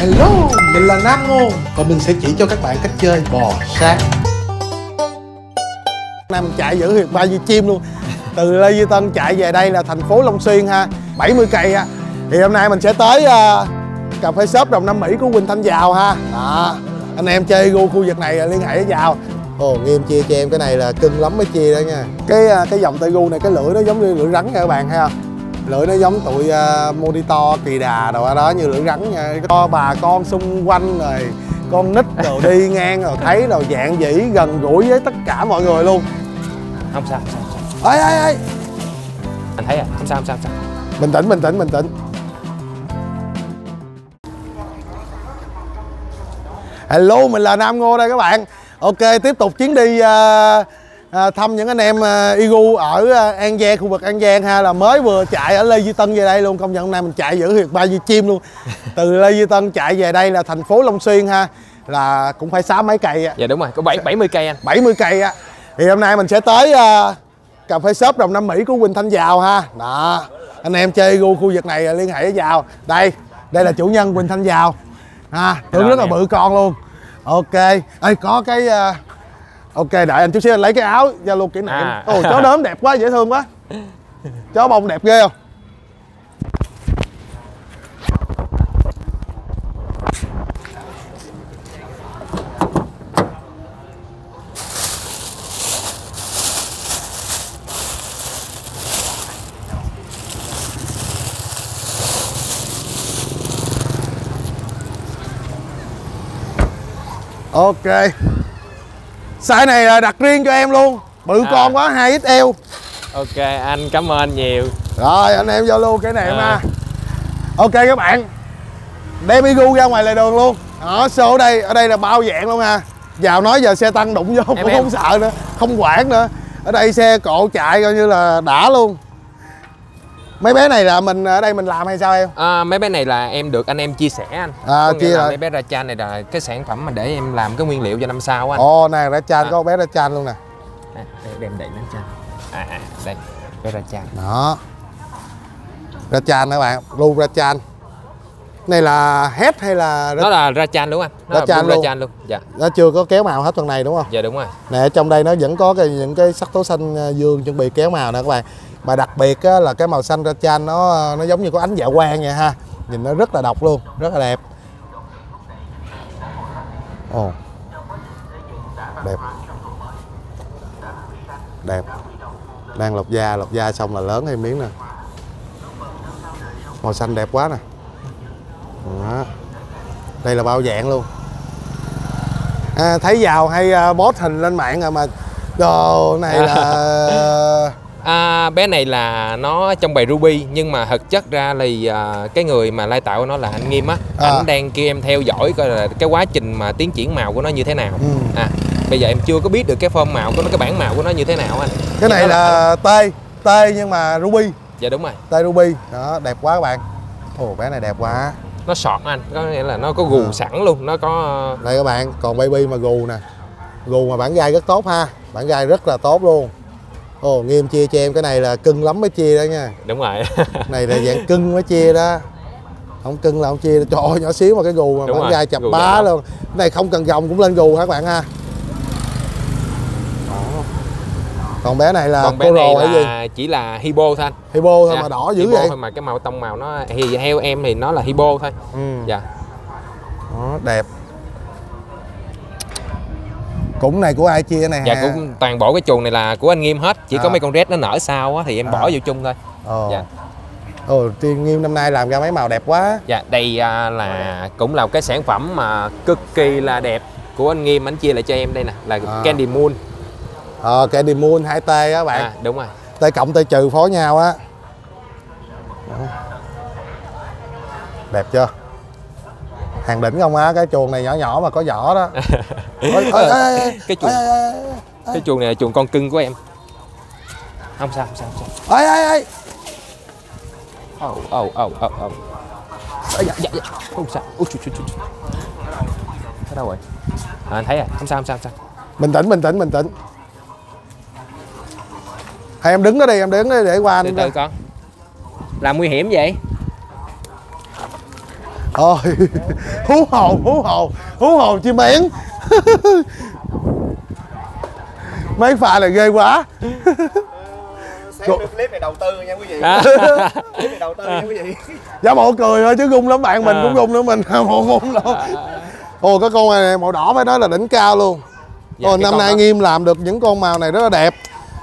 Hello, mình là Nam Ngô và mình sẽ chỉ cho các bạn cách chơi bò sát. Nam chạy giữ huyệt ba như chim luôn. Từ Lê Duy Tân chạy về đây là thành phố Long Xuyên ha, 70 cây ha. Thì hôm nay mình sẽ tới cà phê shop Đồng Nam Mỹ của Quỳnh Thanh Dào ha. Đó, anh em chơi gu khu vực này là liên hệ với Dào. Ồ, Nghiêm chia cho em cái này là cưng lắm mới chia đó nha. Cái dòng tây gu này, cái lưỡi nó giống như lưỡi rắn nha các bạn, thấy không? Lưỡi nó giống tụi monitor, kỳ đà đồ đó, như lưỡi rắn nha. Có bà con xung quanh rồi, con nít đồ đi ngang rồi thấy đồ dạng dĩ gần gũi với tất cả mọi người luôn. Không sao, không sao. Ê! Anh thấy à? Không sao. Bình tĩnh. Hello, mình là Nam Ngô đây các bạn. Ok, tiếp tục chuyến đi thăm những anh em Igu ở An Giang, khu vực An Giang ha. Là mới vừa chạy ở Lê Duy Tân về đây luôn. Công nhận hôm nay mình chạy giữ huyệt ba như chim luôn. Từ Lê Duy Tân chạy về đây là thành phố Long Xuyên ha. Là cũng phải 6 mấy cây. Dạ đúng rồi, có 70 cây anh. 70 cây á. Thì hôm nay mình sẽ tới cà phê shop Đồng Nam Mỹ của Huỳnh Thanh Giàu ha. Đó, anh em chơi Igu khu vực này liên hệ với Giàu. Đây là chủ nhân Huỳnh Thanh Giàu ha, tưởng rất là bự con luôn. Ok, ê có cái ok đợi anh chút xíu, anh lấy cái áo Zalo kỷ niệm. Ồ, chó đốm đẹp quá, dễ thương quá. Chó bông đẹp ghê không? Ok, size này đặt riêng cho em luôn, bự con quá, 2XL. Ok anh, cảm ơn nhiều. Rồi anh em Zalo cái này mà. Ok các bạn, đem Igu ra ngoài lề đường luôn. Đó, số ở đây là bao dạng luôn ha. Vào nói giờ xe tăng đụng vô cũng không sợ nữa, không quản nữa. Ở đây xe cộ chạy coi như là đã luôn. Mấy bé này là mình ở đây mình làm hay sao em? Mấy bé này là em được anh em chia sẻ anh. Mấy bé ra chan này là cái sản phẩm mà để em làm cái nguyên liệu cho năm sau anh. Ồ nè, ra chan có bé ra chan luôn nè. Đem đậy nó chan. Đây, bé ra chan. Đó. Ra chan các bạn, blue ra chan. Này là hết hay là nó là ra chan đúng không anh? Ra chan luôn. Dạ. Nó chưa có kéo màu hết phần này đúng không? Dạ đúng rồi. Nè, trong đây nó vẫn có những cái sắc tố xanh dương chuẩn bị kéo màu nè các bạn. Mà đặc biệt á, là cái màu xanh ra chan nó giống như có ánh dạ quang vậy ha. Nhìn nó rất là độc luôn, rất là đẹp. Ồ, đẹp. Đẹp. Đang lột da xong là lớn thêm miếng nè. Màu xanh đẹp quá nè. Đó. Đây là bao dạng luôn. Thấy Giàu hay post hình lên mạng rồi mà. Đồ này là... bé này là nó trong bầy ruby, nhưng mà thực chất ra thì cái người mà lai tạo nó là anh Nghiêm á. Anh đang kêu em theo dõi coi là cái quá trình mà tiến triển màu của nó như thế nào. Bây giờ em chưa có biết được cái form màu của nó, cái bản màu của nó như thế nào anh. Cái này là tê nhưng mà ruby. Dạ đúng rồi, tê ruby. Đó, đẹp quá các bạn. Ồ, bé này đẹp quá. Nó sọt anh, có nghĩa là nó có gù sẵn luôn, nó có. Đây các bạn, còn baby mà gù nè. Gù mà bản gai rất tốt ha, bản gai rất là tốt luôn. Ồ, Nghiêm chia cho em cái này là cưng lắm mới chia đó nha. Đúng rồi. Này là dạng cưng mới chia đó. Không cưng là không chia. Trời ơi, nhỏ xíu mà cái gù mà bản gai chập bá luôn. Cái này không cần gồng cũng lên gù hả các bạn ha. Đó. Còn bé này là cô rồ hay gì? Chỉ là hibo thôi anh. Hibo thôi mà đỏ dữ vậy. Thôi mà cái màu tông màu nó thì theo em thì nó là hibo thôi. Dạ. Đó, đẹp. Cũng này của ai chia này? Dạ cũng toàn bộ cái chuồng này là của anh Nghiêm hết, chỉ có mấy con red nó nở sau á thì em bỏ vô chung thôi. Dạ. Nghiêm năm nay làm ra mấy màu đẹp quá. Dạ, đây là cũng là cái sản phẩm mà cực kỳ là đẹp của anh Nghiêm, anh chia lại cho em đây nè, là Candy Moon. Candy Moon 2T á bạn. Đúng rồi. T cộng T trừ phối nhau á. Đẹp chưa? Hàng đỉnh không á, cái chuồng này nhỏ mà có vỏ đó. Cái chuồng này là chuồng con cưng của em. Không sao. Ê! Ồ. Dạ. Không sao. Ôi trời. Ở đâu rồi? Anh thấy rồi, không sao. Bình tĩnh. Hay em đứng đó đi, để qua anh. Từ từ con. Làm nguy hiểm vậy. Ôi, hú hồn chim én. Mấy pha này ghê quá. Xem clip này đầu tư nha quý vị. Clip này đầu tư nha quý vị. Dạ mộ cười thôi chứ gung lắm, bạn mình cũng gung nữa, mình mộ gung đâu. Ồ, có con này màu đỏ phải nói là đỉnh cao luôn. Dạ, năm nay đó. Nghiêm làm được những con màu này rất là đẹp.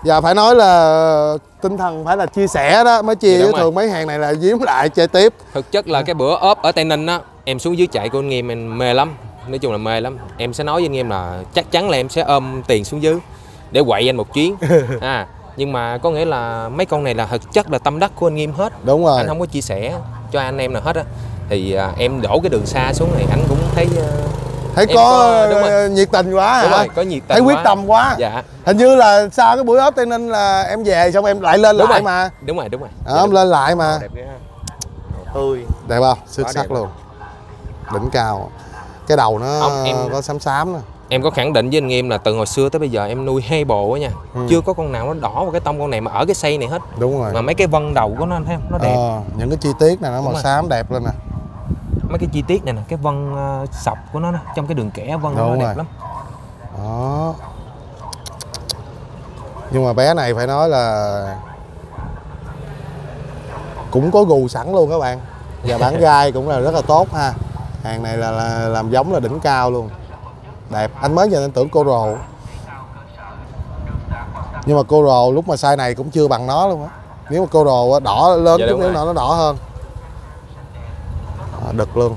Và phải nói là tinh thần phải là chia sẻ đó, mới chia với thường mấy hàng này là giếm lại chơi tiếp. Thực chất là cái bữa ốp ở Tây Ninh á, em xuống dưới chạy của anh Nghiêm em mê lắm. Nói chung là mê lắm. Em sẽ nói với anh Nghiêm là chắc chắn là em sẽ ôm tiền xuống dưới để quậy anh một chuyến. Nhưng mà có nghĩa là mấy con này là thực chất là tâm đắc của anh Nghiêm hết. Đúng rồi. Anh không có chia sẻ cho anh em nào hết á. Thì em đổ cái đường xa xuống này anh cũng thấy... thấy có nhiệt tình quá hả? Có nhiệt tình, thấy quyết tâm quá. Dạ. Hình như là sau cái buổi ốp Tây Ninh là em về xong em lại lên lại mà. Đúng rồi. Em lên lại mà. Đẹp ghê ha. Tươi. Đẹp không? Xuất sắc luôn. Đỉnh cao. Cái đầu nó có xám nè. Em có khẳng định với anh Nghiêm là từ hồi xưa tới bây giờ em nuôi 2 bộ á nha. Chưa có con nào nó đỏ vào cái tông con này mà ở cái xây này hết. Đúng rồi. Mà mấy cái vân đầu của nó anh thấy không? Nó đẹp. Những cái chi tiết này nó màu xám đẹp lên nè. Mấy cái chi tiết này nè, cái vân sọc của nó trong cái đường kẻ vân nó đẹp lắm. Đó. Nhưng mà bé này phải nói là cũng có gù sẵn luôn các bạn. Và bản gai cũng là rất là tốt ha. Hàng này là làm giống là đỉnh cao luôn. Đẹp, anh mới giờ anh tưởng cô rồ. Nhưng mà cô rồ lúc mà size này cũng chưa bằng nó luôn á. Nếu mà cô rồ đỏ lớn chút nữa nó đỏ hơn. Đực luôn.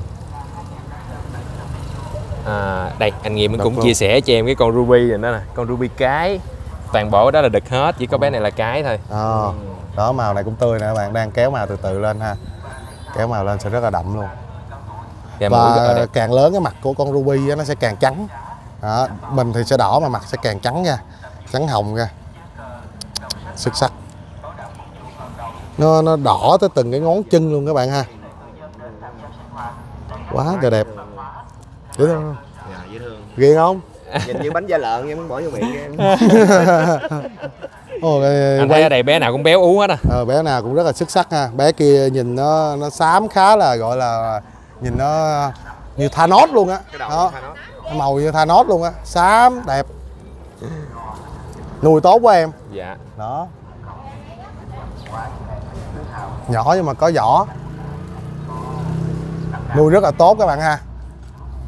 Đây anh Nghiêm cũng chia sẻ cho em cái con ruby này đó nè, con ruby cái. Toàn bộ đó là đực hết, chỉ có bé này là cái thôi. Đó, màu này cũng tươi nè các bạn, đang kéo màu từ từ lên ha. Kéo màu lên sẽ rất là đậm luôn. Và càng lớn cái mặt của con ruby đó, nó sẽ càng trắng. Đó, mình thì sẽ đỏ mà mặt sẽ càng trắng nha, trắng hồng nha. Xuất sắc. Nó đỏ tới từng cái ngón chân luôn các bạn ha. Quá trời đẹp. Dễ thương. Dạ, dễ thương. Ghê không? Nhìn như bánh da lợn em muốn bỏ vô miệng em. Anh thấy ở đây bé nào cũng béo ú hết á. Bé nào cũng rất là xuất sắc ha. Bé kia nhìn nó xám khá là gọi là nhìn nó như Thanos luôn á. Màu như Thanos luôn á, xám đẹp. Nuôi tốt quá em. Dạ. Đó. Nhỏ nhưng mà có vỏ. Nuôi rất là tốt các bạn ha.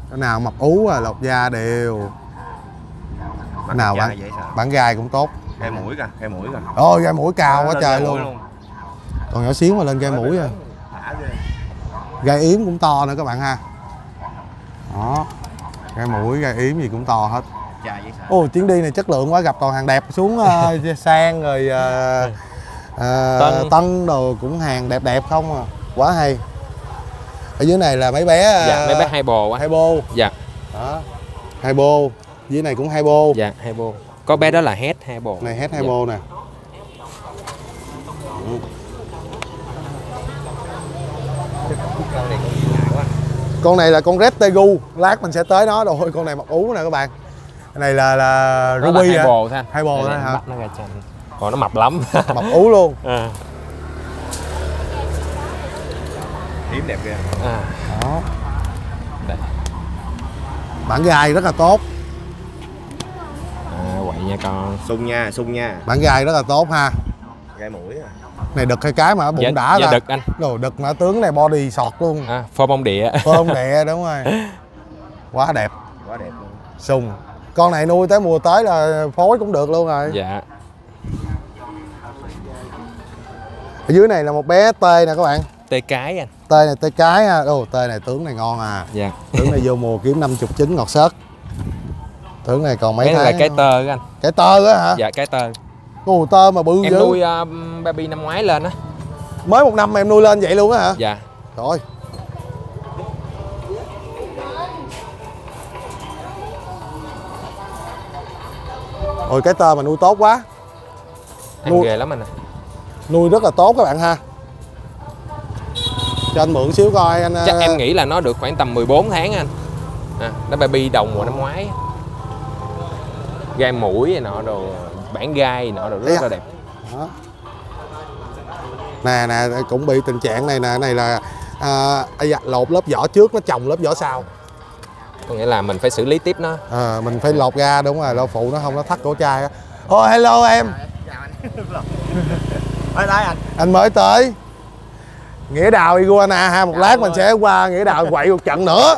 Cái nào mập ú à, lột da đều. Cái nào bản gai cũng tốt. Gai mũi kìa, gai mũi kìa. Ôi gai mũi cao quá trời luôn. Còn nhỏ xíu mà lên gai mũi rồi. Gai yếm cũng to nữa các bạn ha. Đó. Gai mũi, gai yếm gì cũng to hết. Ôi chuyến đi này chất lượng quá, gặp toàn hàng đẹp xuống sang rồi Tân đồ cũng hàng đẹp đẹp không à. Quá hay. Ở dưới này là mấy bé. Dạ, mấy bé 2 bồ á. 2 bô. Dạ. Đó. 2 bô. Dưới này cũng 2 bô. Dạ, 2 bô. Có bé đó là hét 2 bô. Này hét 2 bô nè. Con này là con red tegu, lát mình sẽ tới nó. Rồi con này mặc ú nè các bạn. Cái này là ruby là 2 bồ thôi. 2 bồ thôi hả? Còn nó mập lắm. Mập ú luôn. Yếm đẹp kìa. Đó. Đây. Bản gai rất là tốt. Quậy nha con. Sung nha. Bản gai rất là tốt ha. Gai mũi à. Này đực hay cái mà bụng đã ra. Đực anh. Rồi đực mà tướng này body sọt luôn. Phô bông địa. Phô bông địa đúng rồi. Quá đẹp luôn. Sung. Con này nuôi tới mùa tới là phối cũng được luôn rồi. Dạ. Ở dưới này là một bé tê nè các bạn. Tê cái anh. Tê này tê cái ha. Tê này tướng này ngon à. Dạ. Tướng này vô mùa kiếm 59 ngọt sớt. Tướng này còn mấy cái này là cái tơ anh. Cái tơ á hả? Dạ cái tơ. Ồ tơ mà bự dữ. Em nuôi baby năm ngoái lên á. Mới 1 năm mà em nuôi lên vậy luôn á hả? Dạ. Rồi. Ôi cái tơ mà nuôi tốt quá. Em ghê lắm anh à. Nuôi rất là tốt các bạn ha. Cho anh mượn xíu coi anh. Chắc em nghĩ là nó được khoảng tầm 14 tháng anh. Nó baby đầu mùa năm ngoái. Gai mũi này nọ đồ, bản gai nọ đồ rất là đẹp. Đó. Nè cũng bị tình trạng này nè, này là lột lớp vỏ trước, nó trồng lớp vỏ sau. Có nghĩa là mình phải xử lý tiếp nó. Mình phải lột ra, đúng rồi, lo phụ nó không nó thắt cổ chai á. Oh, hello em. Chào anh. Anh mới tới Nghĩa đào Iguana ha, một lát mình sẽ qua Nghĩa đào quậy một trận nữa.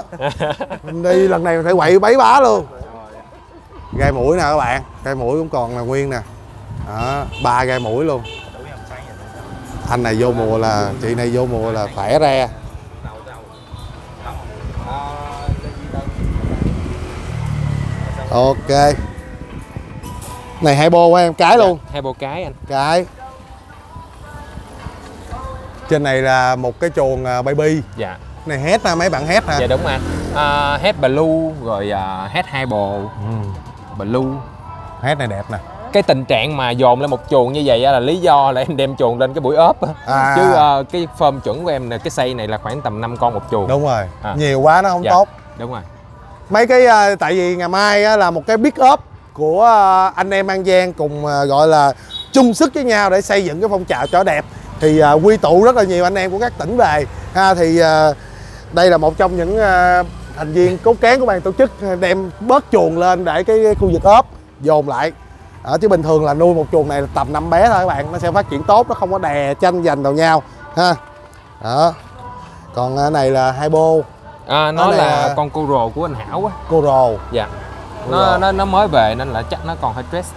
Mình đi lần này mình phải quậy bấy bá luôn. Gai mũi nè các bạn, gai mũi cũng còn là nguyên nè. Đó, 3 gai mũi luôn. Anh này vô mùa là, chị này vô mùa là khỏe ra. Ok. Này hai bô quá em, cái luôn. Hai bô cái anh. Cái. Trên này là một cái chuồng baby. Dạ. Này hết ha, mấy bạn hết ha. Dạ đúng anh. Hết blue rồi hết hai bồ. Blue. Hết này đẹp nè. Cái tình trạng mà dồn lên một chuồng như vậy là lý do là em đem chuồng lên cái buổi ốp chứ cái form chuẩn của em là cái xây này là khoảng tầm 5 con một chuồng. Đúng rồi. Nhiều quá nó không tốt. Đúng rồi. Mấy cái tại vì ngày mai là một cái big up của anh em An Giang cùng gọi là chung sức với nhau để xây dựng cái phong trào chó đẹp, thì quy tụ rất là nhiều anh em của các tỉnh về ha, thì đây là một trong những thành viên cốt cán của ban tổ chức đem bớt chuồng lên để cái khu vực ốp dồn lại. Chứ bình thường là nuôi một chuồng này là tầm 5 bé thôi các bạn, nó sẽ phát triển tốt, nó không có đè tranh giành vào nhau ha. Đó. Còn cái này là hai bô. Nó là con cô rồ của anh Hảo á. Cô rồ. Dạ. Nó mới về nên là chắc nó còn hơi stress.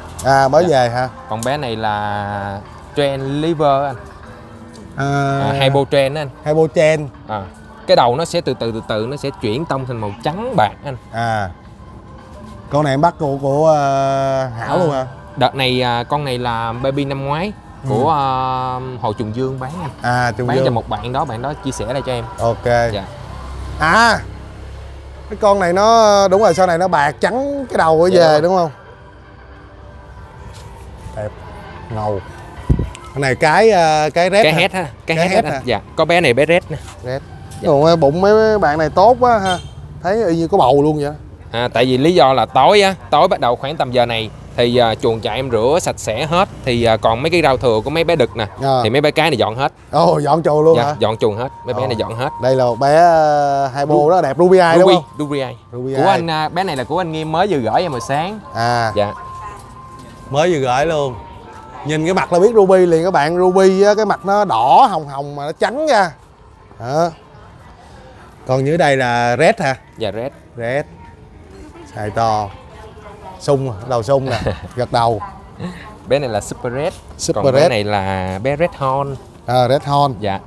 Mới về hả? Còn bé này là trend liver anh. Hai bô trend đó anh. Hai bô trend. Cái đầu nó sẽ từ từ nó sẽ chuyển tông thành màu trắng bạc anh. Con này em bắt của Hảo luôn hả? Đợt này con này là baby năm ngoái của Hồ Trùng Dương bán anh. Trùng Dương. Bán cho một bạn đó chia sẻ lại cho em. Ok. Dạ. Cái con này nó đúng rồi, sau này nó bạc trắng cái đầu của về đúng không? Đẹp. Ngầu. Cái này cái red. Cái hết ha. Cái hết ha. Dạ. Có bé này bé red nè. Red. Dạ. Bụng mấy bạn này tốt quá ha. Thấy y như có bầu luôn vậy. Tại vì lý do là tối á, tối bắt đầu khoảng tầm giờ này thì chuồng trại em rửa sạch sẽ hết, thì còn mấy cái rau thừa của mấy bé đực nè thì mấy bé cái này dọn hết. Dọn chuồng luôn hả? Dọn chuồng hết, mấy bé này dọn hết. Đây là một bé hai bô đó đẹp, ruby eye đúng không? Ruby eye. Của anh, bé này là của anh Nghiêm mới vừa gửi em hồi sáng. Dạ. Mới vừa gửi luôn. Nhìn cái mặt là biết ruby liền các bạn, ruby á, cái mặt nó đỏ hồng mà nó trắng ra. Còn dưới đây là red hả? Dạ red. Red. Hai to sung, đầu sung nè, gật đầu. Bé này là super red. Super còn red. Bé này là bé red horn. Red horn. Dạ.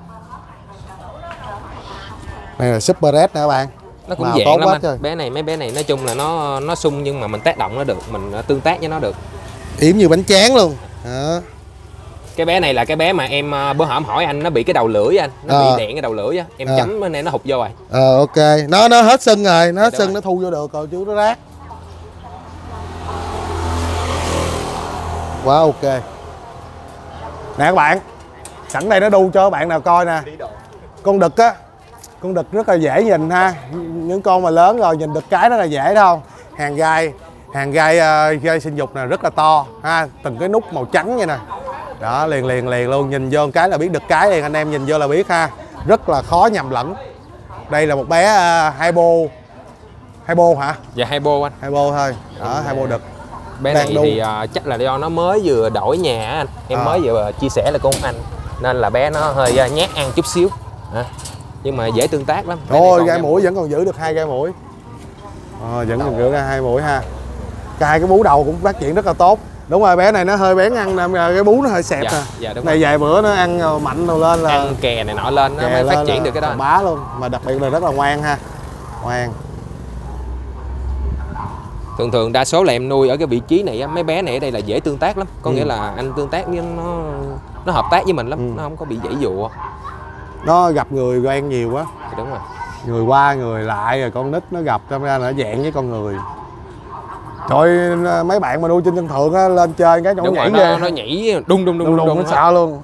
Này là super red nữa các bạn. Nó cũng dạng lắm anh. Rồi. Bé này, mấy bé này nói chung là nó sung nhưng mà mình tác động nó được, mình tương tác với nó được. Yểm như bánh tráng luôn. Cái bé này là cái bé mà em bữa hổm hỏi anh, nó bị cái đầu lưỡi anh, nó bị đèn cái đầu lưỡi á, em chấm bên này nó hụt vô rồi. Ok, nó hết sưng rồi, nó hết sưng nó thu vô được rồi chú nó rác. Quá ok. Nè các bạn, sẵn đây nó đu cho các bạn nào coi nè. Con đực á, con đực rất là dễ nhìn ha, những con mà lớn rồi nhìn đực cái rất là dễ đâu. Hàng gai sinh dục nè rất là to ha, từng cái nút màu trắng vậy nè. Đó, liền luôn, nhìn vô cái là biết đực cái liền, anh em nhìn vô là biết ha. Rất là khó nhầm lẫn. Đây là một bé hai bô hả? Dạ hai bô anh. Hai bô thôi. Đó, hai bô đực. Bé này thì chắc là do nó mới vừa đổi nhà anh. Em mới vừa chia sẻ là con anh, nên là bé nó hơi nhát ăn chút xíu. Nhưng mà dễ tương tác lắm. Ôi, gai mũi vẫn còn giữ được hai gai mũi. Vẫn còn giữ ra hai mũi ha. Cả hai cái bú đầu cũng phát triển rất là tốt. Đúng rồi, bé này nó hơi bén ăn nên cái bú nó hơi xẹp nè. Dạ, này vài bữa nó ăn mạnh đầu lên là ăn kè này nọ lên nó mới phát triển được cái đó. Bá luôn, mà đặc biệt là rất là ngoan ha. Ngoan. Thường đa số là em nuôi ở cái vị trí này, mấy bé này ở đây là dễ tương tác lắm. Có nghĩa là anh tương tác với nó hợp tác với mình lắm, nó không có bị dãy dụa. Nó gặp người quen nhiều quá. Thì đúng rồi. Người qua người lại rồi con nít nó gặp ra nó dạng với con người. Trời ơi, mấy bạn mà nuôi trên sân thượng á, lên chơi cái nhảy ra. Nó nhảy đung sợ luôn.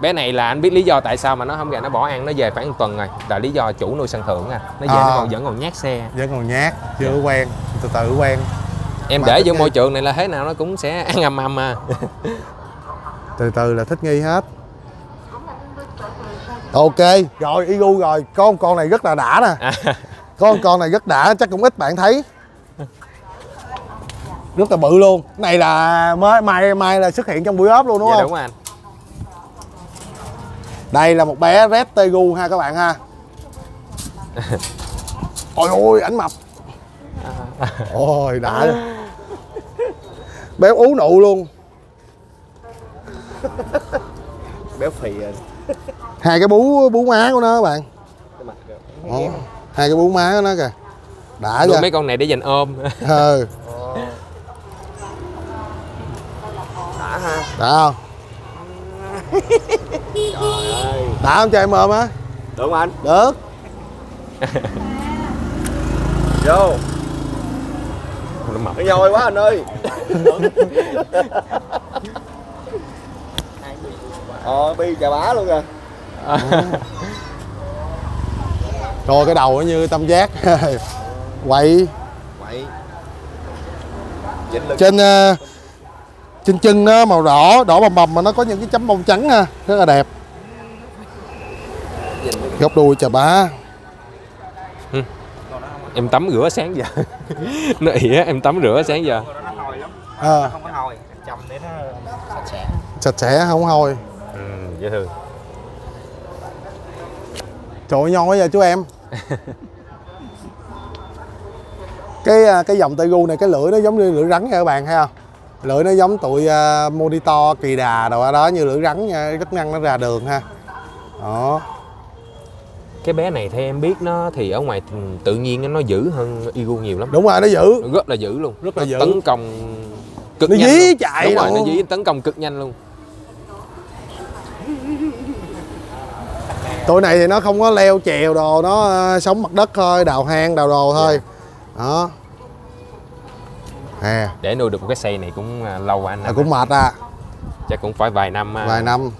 Bé này là anh biết lý do tại sao mà nó không gà, nó bỏ ăn, nó về khoảng 1 tuần rồi. Là lý do chủ nuôi sân thượng à. Nó về nó vẫn còn nhát xe. Vẫn còn nhát, chưa quen, từ từ quen. Em mà để vô môi trường này là thế nào nó cũng sẽ ăn ầm à. Từ từ là thích nghi hết. Ok rồi, Igu rồi. Con này rất là đã nè. Con này rất đã, chắc cũng ít bạn thấy. Rất là bự luôn. Cái này là mai là xuất hiện trong buổi ốp luôn đúng không? Đúng anh. Đây là một bé Red Tegu ha các bạn ha. Ôi ôi, ảnh mập. Ôi đã. Béo ú nụ luôn. Béo phì rồi. Hai cái bú má của nó các bạn. Ồ, hai cái bú má của nó kìa. Đã luôn. Mấy con này để dành ôm. Ừ. Đã ha. Đã không? Trời ơi. Đã không cho em ôm á? Được không anh? Được. Vô. Nó nhồi quá anh ơi. Bi chà bá luôn kìa. Rồi cái đầu nó như tam giác. Quậy. Trên chân nó màu đỏ, đỏ bầm bầm mà nó có những cái chấm bông trắng ha, rất là đẹp. Góc đuôi chà bá. Em tắm rửa sáng giờ. Nó ỉa, em tắm rửa sáng giờ. À. Không có hôi, chồng để nó sạch sẽ. Sạch sẽ không hôi. Dễ thương. Trời ơi, ngon quá giờ chú em. Cái dòng Tegu này cái lưỡi nó giống như lưỡi rắn nha các bạn thấy không? Lưỡi nó giống tụi Monitor, Kỳ Đà đồ đó, như lưỡi rắn nha, chức năng nó ra đường ha. Đó. Cái bé này theo em biết nó thì ở ngoài tự nhiên nó dữ hơn Igu nhiều lắm. Đúng rồi, nó dữ. Rất là dữ luôn. Rất là dữ. Tấn công cực nhanh. Nó dí chạy. Đúng rồi, nó dí tấn công cực nhanh luôn. Tụi này thì nó không có leo trèo đồ, nó sống mặt đất thôi, đào hang, đào đồ thôi. Đó. À. Để nuôi được một cái xây này cũng lâu anh. Cũng mệt à. Chắc cũng phải vài năm. Vài năm.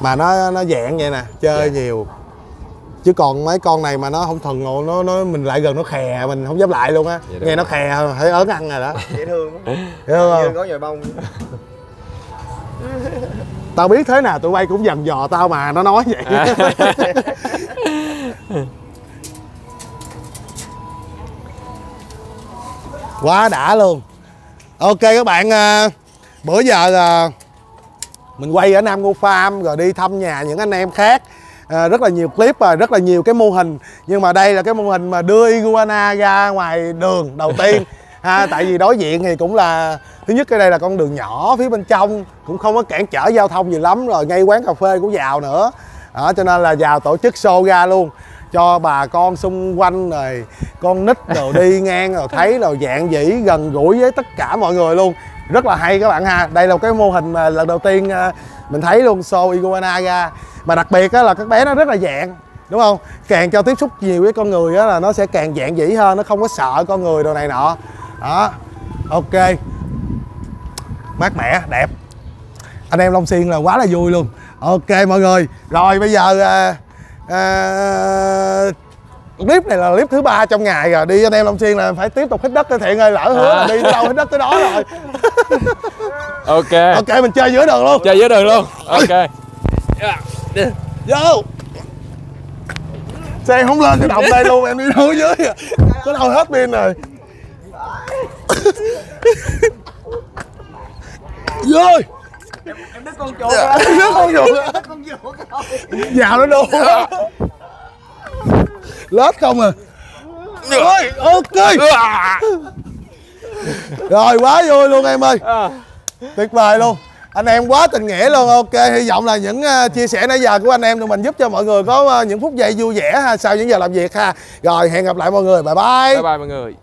Mà nó dạng vậy nè, chơi nhiều. Chứ còn mấy con này mà nó không thuần ngộ, mình lại gần nó khè, mình không dám lại luôn á. Nghe nó khè thấy ớn ăn rồi đó. Dễ thương quá. Dễ thương không? Có nhồi bông. Tao biết thế nào tụi bay cũng dằn dò tao mà nó nói vậy. À. Quá đã luôn. Ok các bạn, bữa giờ là mình quay ở Nam Ngô Farm rồi đi thăm nhà những anh em khác. Rất là nhiều clip và rất là nhiều cái mô hình, nhưng mà đây là cái mô hình mà đưa Iguana ra ngoài đường đầu tiên ha. Tại vì đối diện thì cũng là thứ nhất, cái đây là con đường nhỏ, phía bên trong cũng không có cản trở giao thông gì lắm, rồi ngay quán cà phê của Giàu nữa đó, cho nên là Giàu tổ chức show ra luôn cho bà con xung quanh, rồi con nít đồ đi ngang rồi thấy, rồi dạng dĩ gần gũi với tất cả mọi người luôn, rất là hay các bạn ha. Đây là cái mô hình mà lần đầu tiên mình thấy luôn show Iguana ra, mà đặc biệt là các bé nó rất là dạng, đúng không? Càng cho tiếp xúc nhiều với con người là nó sẽ càng dạng dĩ hơn, nó không có sợ con người đồ này nọ đó. Ok, mát mẻ đẹp, anh em Long Xuyên là quá là vui luôn. Ok mọi người, rồi bây giờ clip này là clip thứ 3 trong ngày rồi, đi anh em Long Xuyên là phải tiếp tục hít đất để Thiện ơi, lỡ hứa là đi đâu hít đất tới đó rồi. Ok ok, mình chơi giữa đường luôn, chơi giữa đường luôn. Ok, vô xe không lên cái đồng đây luôn, em đi núi dưới có đâu hết pin rồi. Vô em đứt con chuột ra, Giàu nó đu lết không à. Rồi ok, rồi quá vui luôn em ơi, tuyệt vời luôn, anh em quá tình nghĩa luôn. Ok, hy vọng là những chia sẻ nãy giờ của anh em tụi mình giúp cho mọi người có những phút giây vui vẻ ha, sau những giờ làm việc ha. Rồi hẹn gặp lại mọi người, bye bye. Bye bye mọi người.